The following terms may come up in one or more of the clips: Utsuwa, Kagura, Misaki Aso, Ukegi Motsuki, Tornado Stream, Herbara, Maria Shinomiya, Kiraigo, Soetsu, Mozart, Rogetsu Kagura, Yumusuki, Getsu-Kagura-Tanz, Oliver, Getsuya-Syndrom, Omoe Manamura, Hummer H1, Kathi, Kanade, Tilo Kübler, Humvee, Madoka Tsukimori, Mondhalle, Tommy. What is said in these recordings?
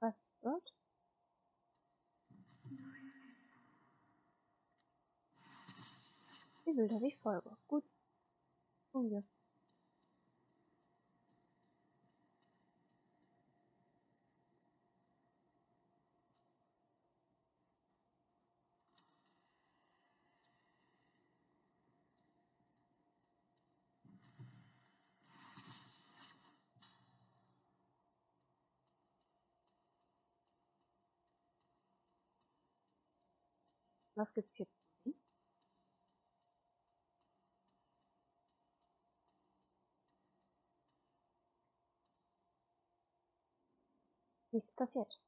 Was wird? Sie will, dass ich folge. Gut. Tun wir. Was gibt's jetzt? Nichts passiert.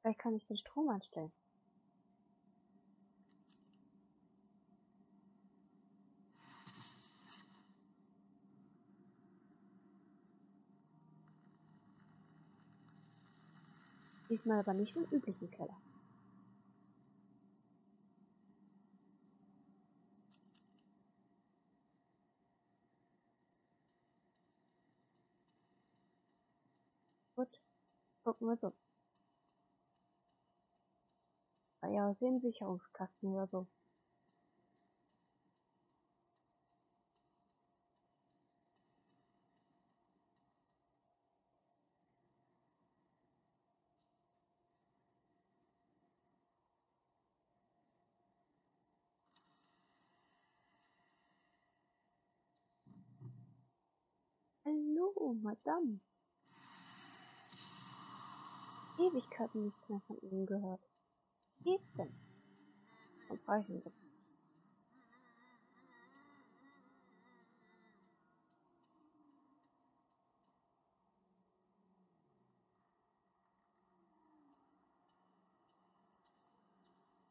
Vielleicht kann ich den Strom anstellen. Diesmal aber nicht im üblichen Keller. Gucken wir so. Ah ja, aus dem Sicherungskasten oder so. Hallo, Madame. Ewigkeiten nichts mehr von Ihnen gehört. Wie geht's denn? Und reichen wir.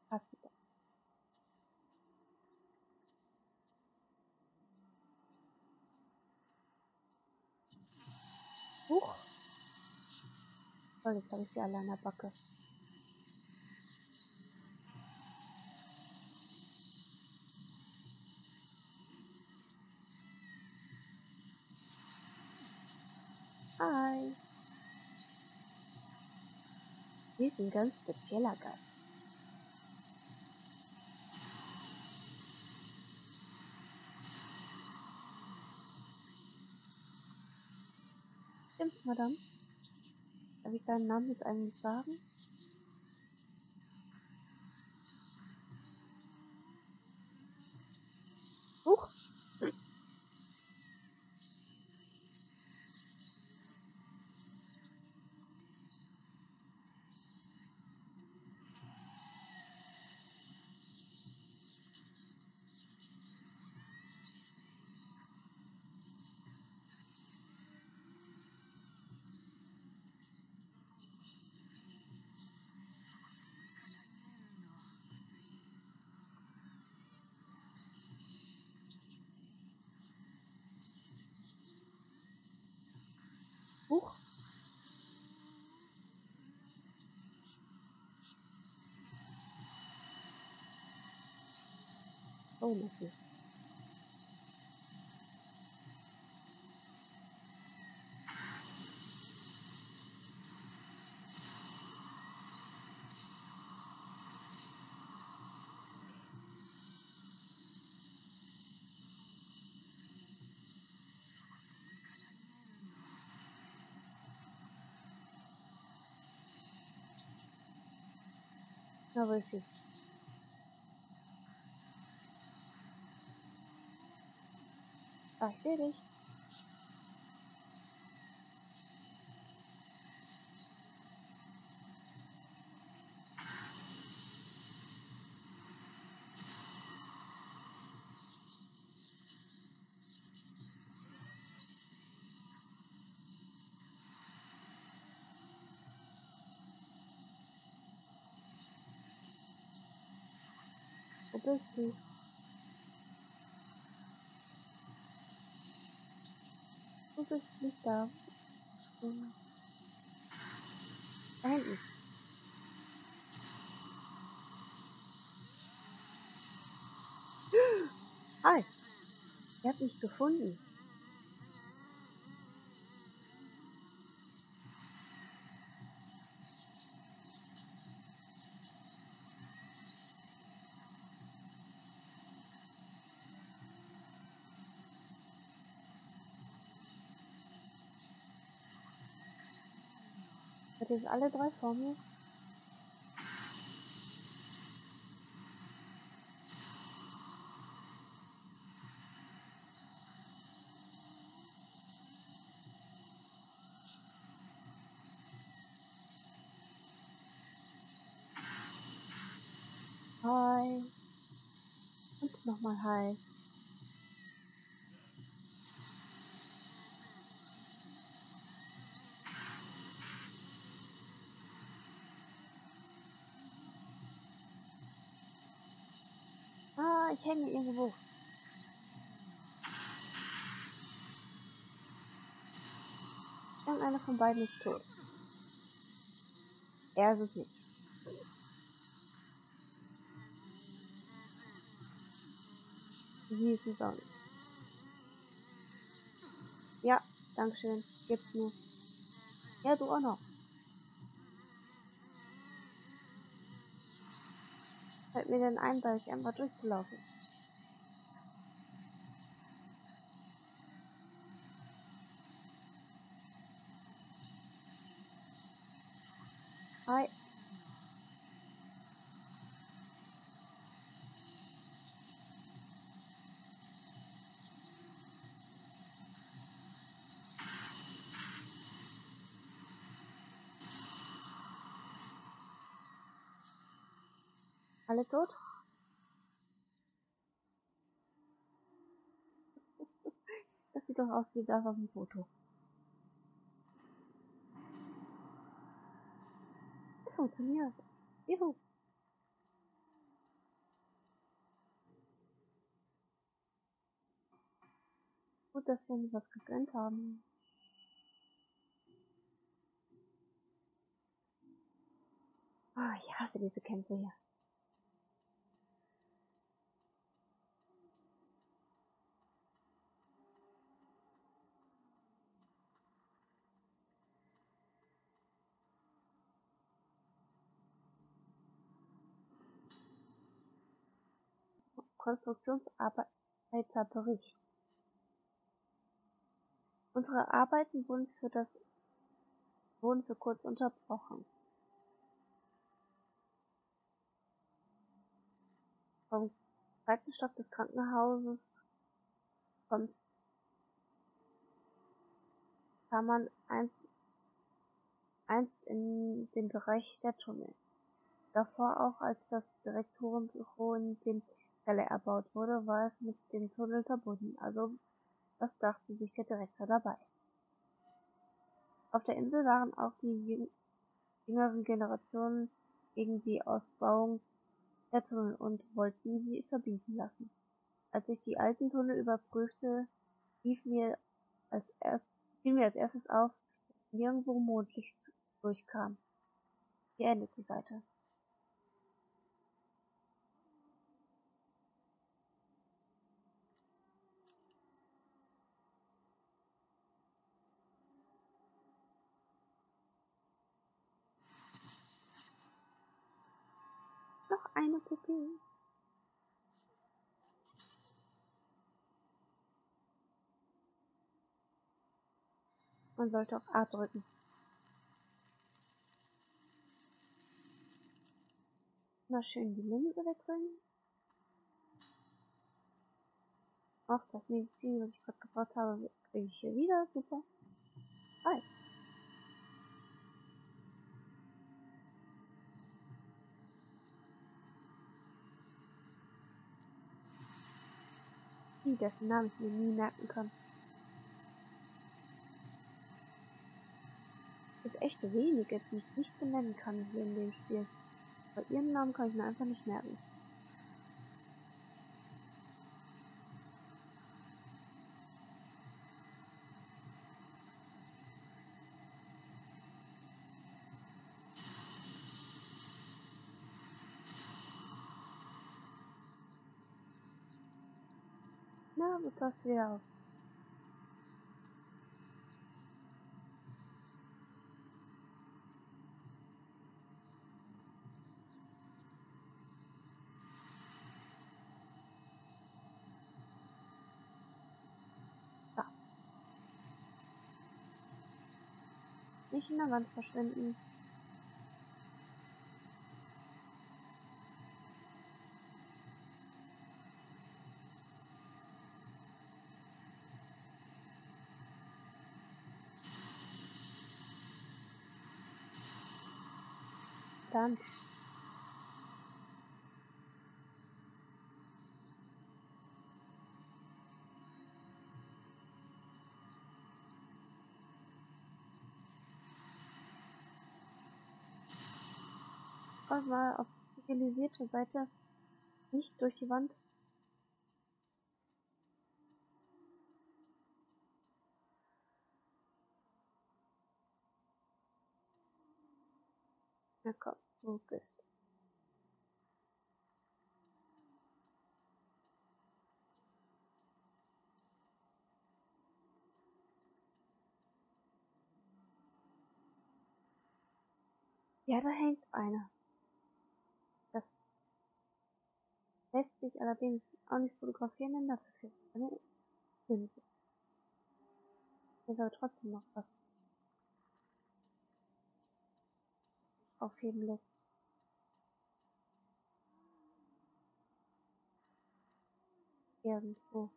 Hat sie das? Huch! Jetzt habe ich sie alle an der Backe. Hi! Sie ist ein ganz spezieller Gast. Stimmt's, Madame? Darf ich deinen Namen jetzt eigentlich sagen? Huch! Huch. Oh, muss ich. Aber ist sie. Ah, ich sehe dich. Wo bist du? Du bist nicht da. Da hinten. Hi! Ich hab dich gefunden. Hätte ich alle drei vor mir? Hi. Und nochmal hi. Ich hänge irgendwo. Irgendeiner von beiden ist tot. Er ist es nicht. Sie ist es auch nicht. Ja, dankeschön. Gibt's mir. Ja, du auch noch. Fällt mir denn ein, da ich einfach durchzulaufen? Hi. Alle tot? Das sieht doch aus wie das auf dem Foto. Das funktioniert. Juhu. Gut, dass wir uns was gegönnt haben. Oh, ich hasse diese Kämpfe hier. Konstruktionsarbeiterbericht. Unsere Arbeiten wurden für kurz unterbrochen. Vom zweiten Stock des Krankenhauses kann man einst in den Bereich der Tunnel. Davor auch, als das Direktorenbüro in dem erbaut wurde, war es mit dem Tunnel verbunden, also das dachte sich der Direktor dabei. Auf der Insel waren auch die jüngeren Generationen gegen die Ausbauung der Tunnel und wollten sie verbieten lassen. Als ich die alten Tunnel überprüfte, fiel mir als erstes auf, dass nirgendwo Mondlicht durchkam. Hier endet die Seite. Eine Kopie. Man sollte auf A drücken. Na schön, die Linse wechseln. Ach, das Medizin, was ich gerade gebraucht habe, kriege ich hier wieder. Super. Hi. Dessen Namen ich mir nie merken kann. Es ist echt wenig, dass ich nicht benennen kann hier in dem Spiel. Bei ihren Namen kann ich mir einfach nicht merken. Na, wo passt wieder auf? Da. Nicht in der Wand verschwinden. kann. Kommt mal auf die zivilisierte Seite, nicht durch die Wand. Na komm, wo bist du? Ja, da hängt einer. Das lässt sich allerdings auch nicht fotografieren, denn dafür fehlt eine Linse. Hier soll trotzdem noch was aufheben lässt. Irgendwo.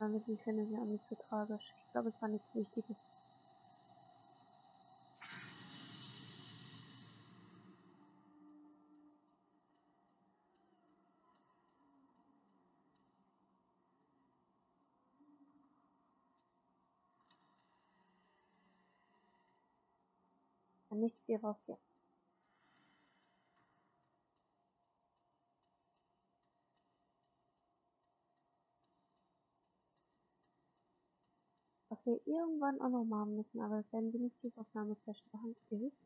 Aber ich finde sie auch nicht so tragisch. Ich glaube, es war nichts Wichtiges. Nichts hier raus hier. Was wir irgendwann auch noch machen müssen, aber das werden wir nicht die Aufnahme zerstören, ist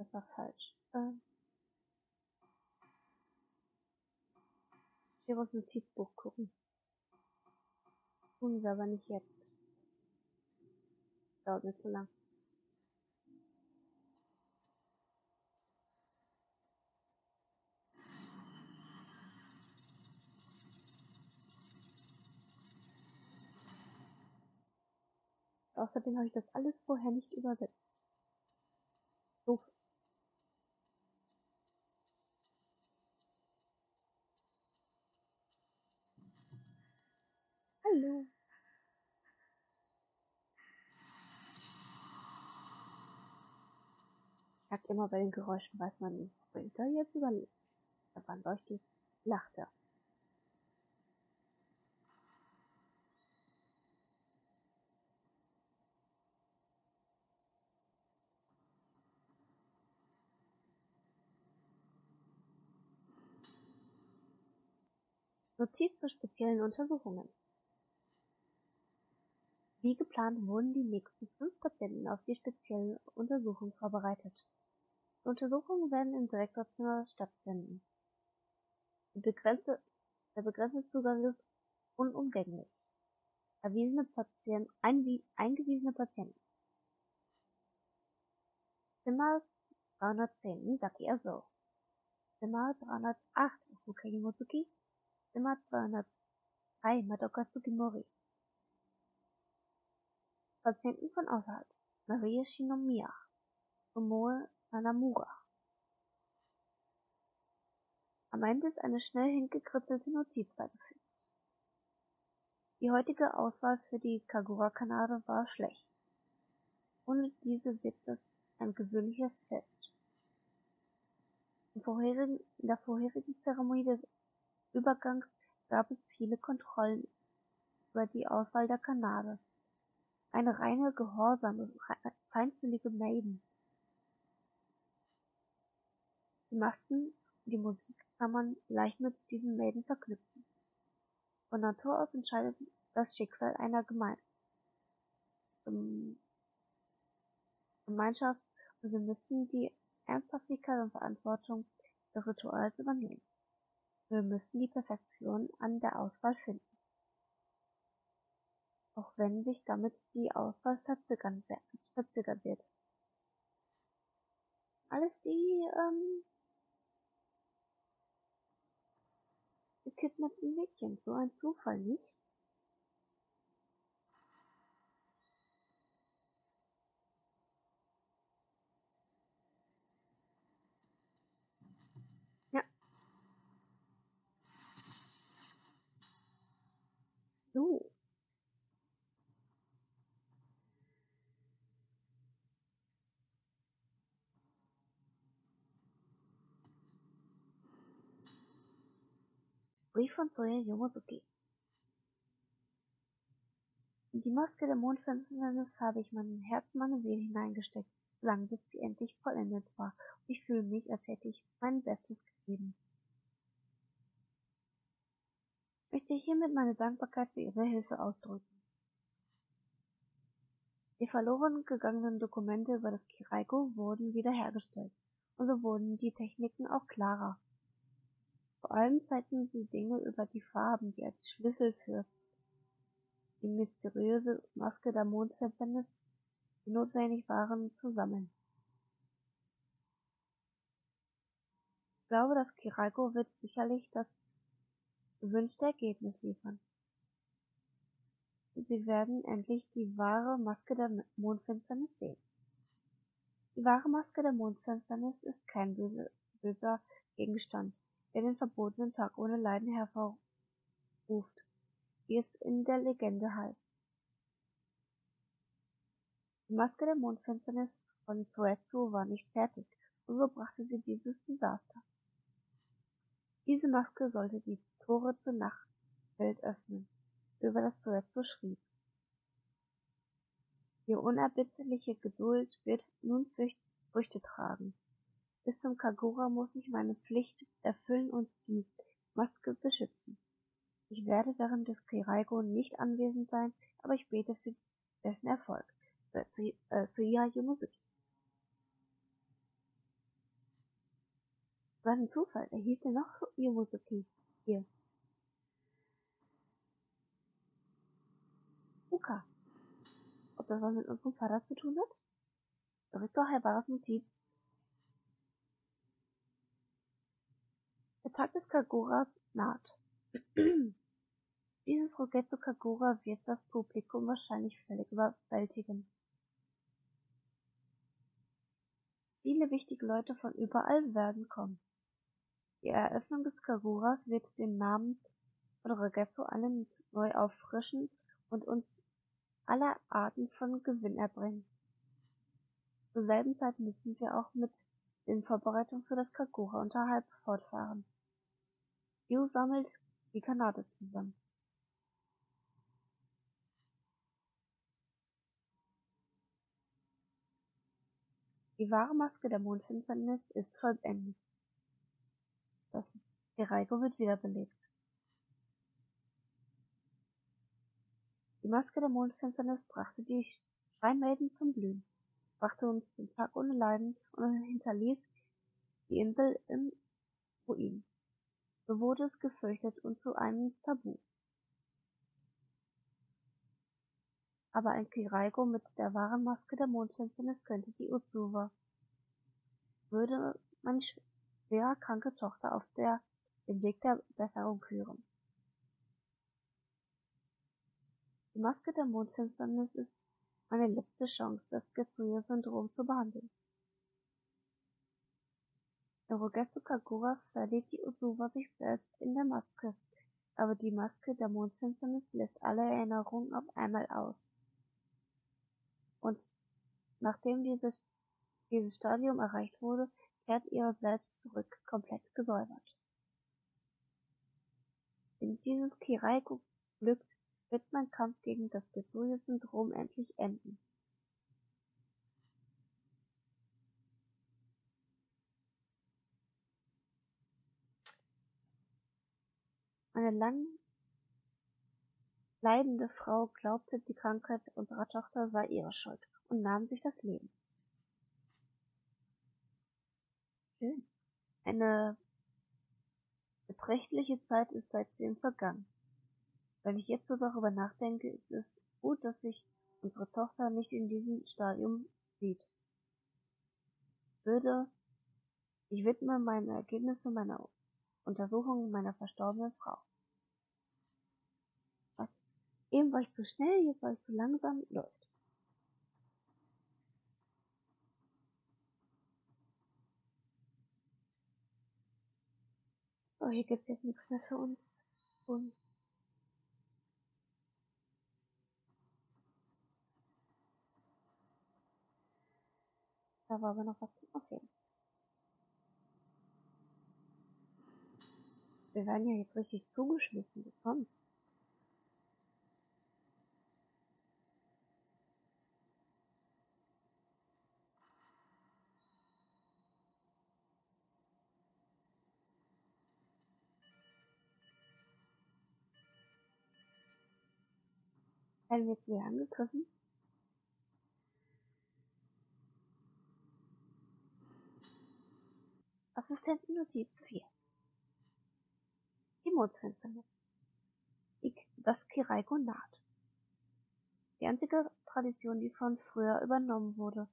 das war falsch. Hier muss Notizbuch gucken. Tun wir aber nicht jetzt. Dauert nicht so lang. Außerdem habe ich das alles vorher nicht übersetzt. So. Hallo. Ich sag immer bei den Geräuschen, weiß man nicht, ob ich da jetzt überlebt. Da waren doch die Lachter. Notiz zu speziellen Untersuchungen. Wie geplant wurden die nächsten 5 Patienten auf die spezielle Untersuchung vorbereitet. Die Untersuchungen werden im Direktorzimmer stattfinden. Der begrenzte Zugang ist unumgänglich. Eingewiesene Patienten. Zimmer 310 Misaki Aso. Zimmer 308 Ukegi Motsuki. Zimmer 203 Madoka Tsukimori. Patienten von außerhalb. Maria Shinomiya. Omoe Manamura. Am Ende ist eine schnell hingekritzelte Notiz beigefügt. Die heutige Auswahl für die Kagura-Kanade war schlecht. Ohne diese wird es ein gewöhnliches Fest. In der vorherigen Zeremonie des Übergangs gab es viele Kontrollen über die Auswahl der Kanade. Eine reine, gehorsame, feindselige Maiden. Die Masken und die Musik kann man leicht mit diesen Maiden verknüpfen. Von Natur aus entscheidet das Schicksal einer Gemeinschaft und wir müssen die Ernsthaftigkeit und Verantwortung des Rituals übernehmen. Wir müssen die Perfektion an der Auswahl finden. Auch wenn sich damit die Auswahl verzögert wird. Alles die gekidnappten Mädchen, so ein Zufall, nicht? Ja, Brief von Soya Yumusuki. In die Maske der Mondfinsternis habe ich mein Herz, meine Seele hineingesteckt, lang bis sie endlich vollendet war, und ich fühle mich, als hätte ich mein Bestes gegeben. Ich möchte hiermit meine Dankbarkeit für Ihre Hilfe ausdrücken. Die verloren gegangenen Dokumente über das Kiraigo wurden wiederhergestellt, und so wurden die Techniken auch klarer. Vor allem zeigten sie Dinge über die Farben, die als Schlüssel für die mysteriöse Maske der Mondfinsternis, die notwendig waren, zu sammeln. Ich glaube, das Kiraigo wird sicherlich das gewünschte Ergebnis liefern. Sie werden endlich die wahre Maske der Mondfinsternis sehen. Die wahre Maske der Mondfinsternis ist kein böser Gegenstand, der den verbotenen Tag ohne Leiden hervorruft, wie es in der Legende heißt. Die Maske der Mondfinsternis von Soetsu war nicht fertig, und so brachte sie dieses Desaster. Diese Maske sollte die Tore zur Nachtwelt öffnen, über das Soetsu schrieb. Die unerbittliche Geduld wird nun Früchte tragen. Bis zum Kagura muss ich meine Pflicht erfüllen und die Maske beschützen. Ich werde während des Kiraigo nicht anwesend sein, aber ich bete für dessen Erfolg. Soya Yumusuki. Was ein Zufall, er hieß ja noch Yumusuki. Hier. Uka. Ob das was mit unserem Vater zu tun hat? Direktor Herbaras Notiz. Der Tag des Kaguras naht. Dieses Rogetsu Kagura wird das Publikum wahrscheinlich völlig überwältigen. Viele wichtige Leute von überall werden kommen. Die Eröffnung des Kaguras wird den Namen von Rogetsu allen neu auffrischen und uns alle Arten von Gewinn erbringen. Zur selben Zeit müssen wir auch mit den Vorbereitungen für das Kagura unterhalb fortfahren. Yu sammelt die Kanade zusammen. Die wahre Maske der Mondfinsternis ist vollendet. Das Kiraigo wird wiederbelebt. Die Maske der Mondfinsternis brachte die Scheinmaiden zum Blühen, brachte uns den Tag ohne Leiden und hinterließ die Insel im Ruin. So wurde es gefürchtet und zu einem Tabu. Aber ein Kiraigo mit der wahren Maske der Mondfinsternis könnte die Utsuwa. Würde meine schwer kranke Tochter auf den Weg der Besserung führen. Die Maske der Mondfinsternis ist meine letzte Chance, das Getsuya-Syndrom zu behandeln. In Rogetsu Kagura verliert die Utsuwa sich selbst in der Maske, aber die Maske der Mondfinsternis lässt alle Erinnerungen auf einmal aus. Und nachdem dieses Stadium erreicht wurde, kehrt ihre selbst zurück, komplett gesäubert. Wenn dieses Kiraigo glückt, wird mein Kampf gegen das Getsuya-Syndrom endlich enden. Eine lang leidende Frau glaubte, die Krankheit unserer Tochter sei ihre Schuld und nahm sich das Leben. Schön. Eine beträchtliche Zeit ist seitdem vergangen. Wenn ich jetzt so darüber nachdenke, ist es gut, dass sich unsere Tochter nicht in diesem Stadium sieht. Ich widme meine Ergebnisse meiner Untersuchung meiner verstorbenen Frau. Eben war ich zu schnell, jetzt war ich zu langsam, läuft. So, hier gibt's jetzt nichts mehr für uns. Und da war aber noch was. Okay. Wir werden ja jetzt richtig zugeschmissen, du kommst. Werden wir jetzt wieder angegriffen? Assistentennotiz 4. Himmelsfinsternis. Das Kiraigo naht. Die einzige Tradition, die von früher übernommen wurde,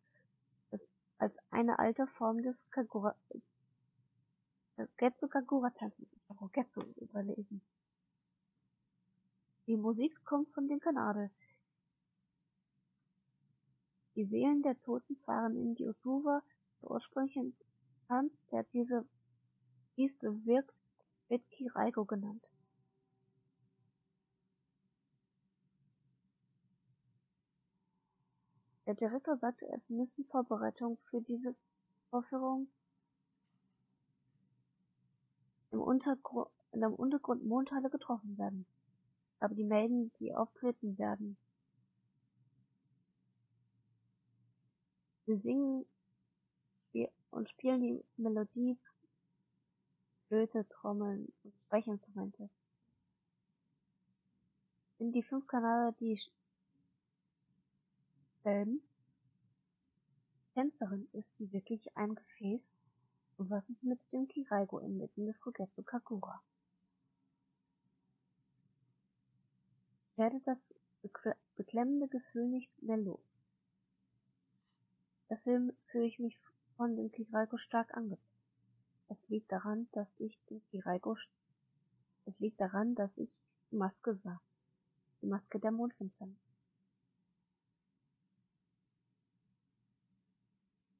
ist als eine alte Form des Getsu-Kagura-Tanz. Ich habe Rogetsu überlesen. Die Musik kommt von den Kanade. Die Seelen der Toten fahren in die Utsuwa, der ursprüngliche Tanz, der dies bewirkt, wird Kiraigo genannt. Der Direktor sagte, es müssen Vorbereitungen für diese Vorführung in einem Untergrund Mondhalle getroffen werden. Aber die Mädchen, die auftreten werden. Sie singen und spielen die Melodie, Flöte, Trommeln und Sprechinstrumente. Sind die 5 Kanäle dieselben? Tänzerin, ist sie wirklich ein Gefäß? Und was ist mit dem Kiraigo inmitten des Rogetsu Kagura? Ich werde das beklemmende Gefühl nicht mehr los. Dafür fühle ich mich von dem Kiraigo stark angezogen. Es liegt daran, dass ich die Maske sah. Die Maske der Mondfinsternis.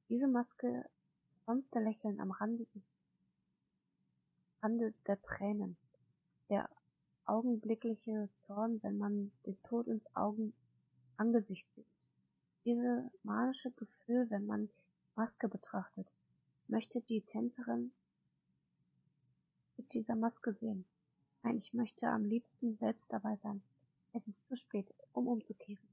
Diese Maske verdammte Lächeln am Rande der Tränen, der augenblickliche Zorn, wenn man den Tod ins Angesicht sieht. Dieses manische Gefühl, wenn man die Maske betrachtet, möchte die Tänzerin mit dieser Maske sehen. Nein, ich möchte am liebsten selbst dabei sein. Es ist zu spät, um umzukehren.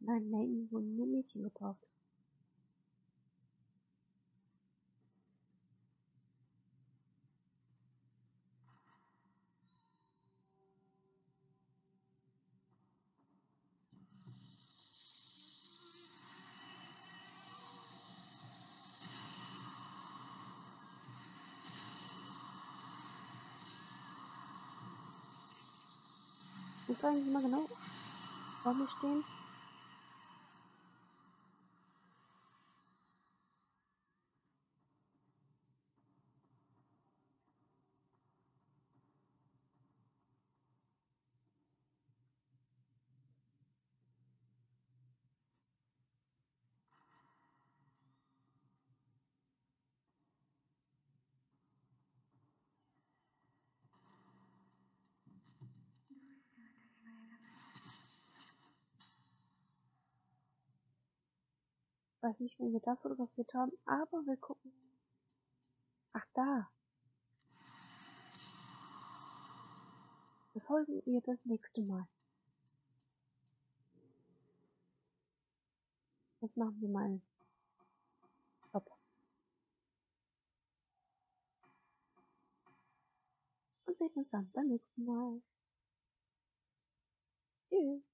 Nein, wurden nur Mädchen gebraucht. Ich weiß nicht mal genau, wo wir stehen. Ich weiß nicht, wen wir da fotografiert haben, aber wir gucken. Ach, da. Wir folgen ihr das nächste Mal. Jetzt machen wir mal Stopp. Und sehen uns dann beim nächsten Mal. Tschüss.